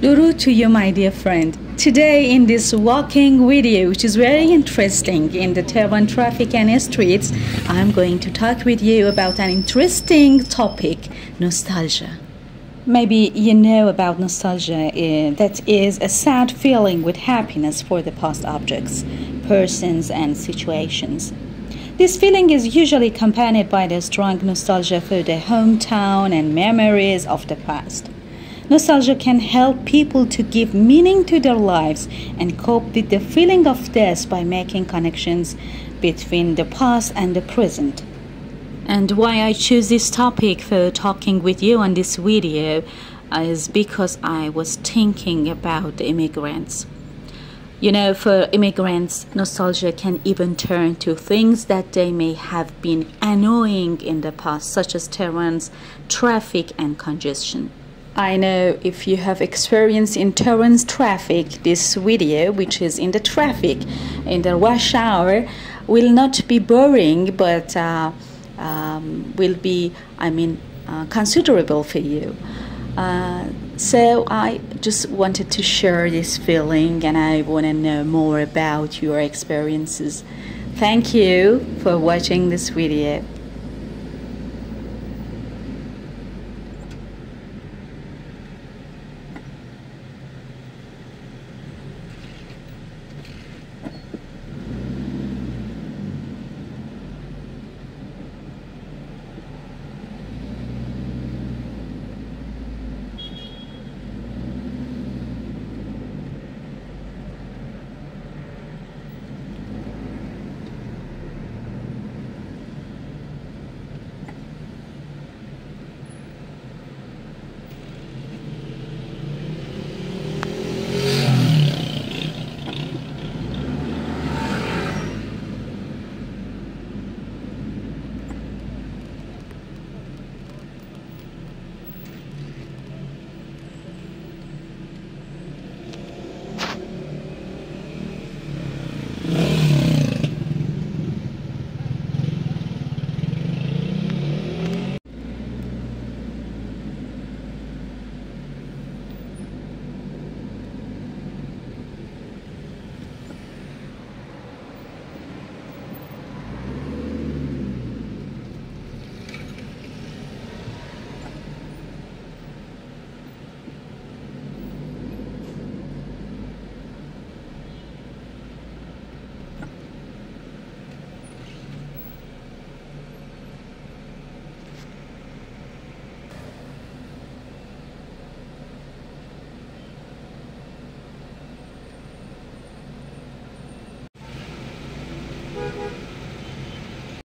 Durud to you, my dear friend. Today in this walking video, which is very interesting in the Tehran traffic and streets, I'm going to talk with you about an interesting topic, nostalgia. Maybe you know about nostalgia, that is a sad feeling with happiness for the past objects, persons and situations. This feeling is usually accompanied by the strong nostalgia for the hometown and memories of the past. Nostalgia can help people to give meaning to their lives and cope with the feeling of death by making connections between the past and the present. And why I choose this topic for talking with you on this video is because I was thinking about the immigrants. You know, for immigrants, nostalgia can even turn to things that they may have been annoying in the past, such as Tehran's traffic and congestion. I know if you have experience in Tehran's traffic, this video, which is in the traffic, in the rush hour, will not be boring, but will be, considerable for you. So I just wanted to share this feeling, and I want to know more about your experiences. Thank you for watching this video.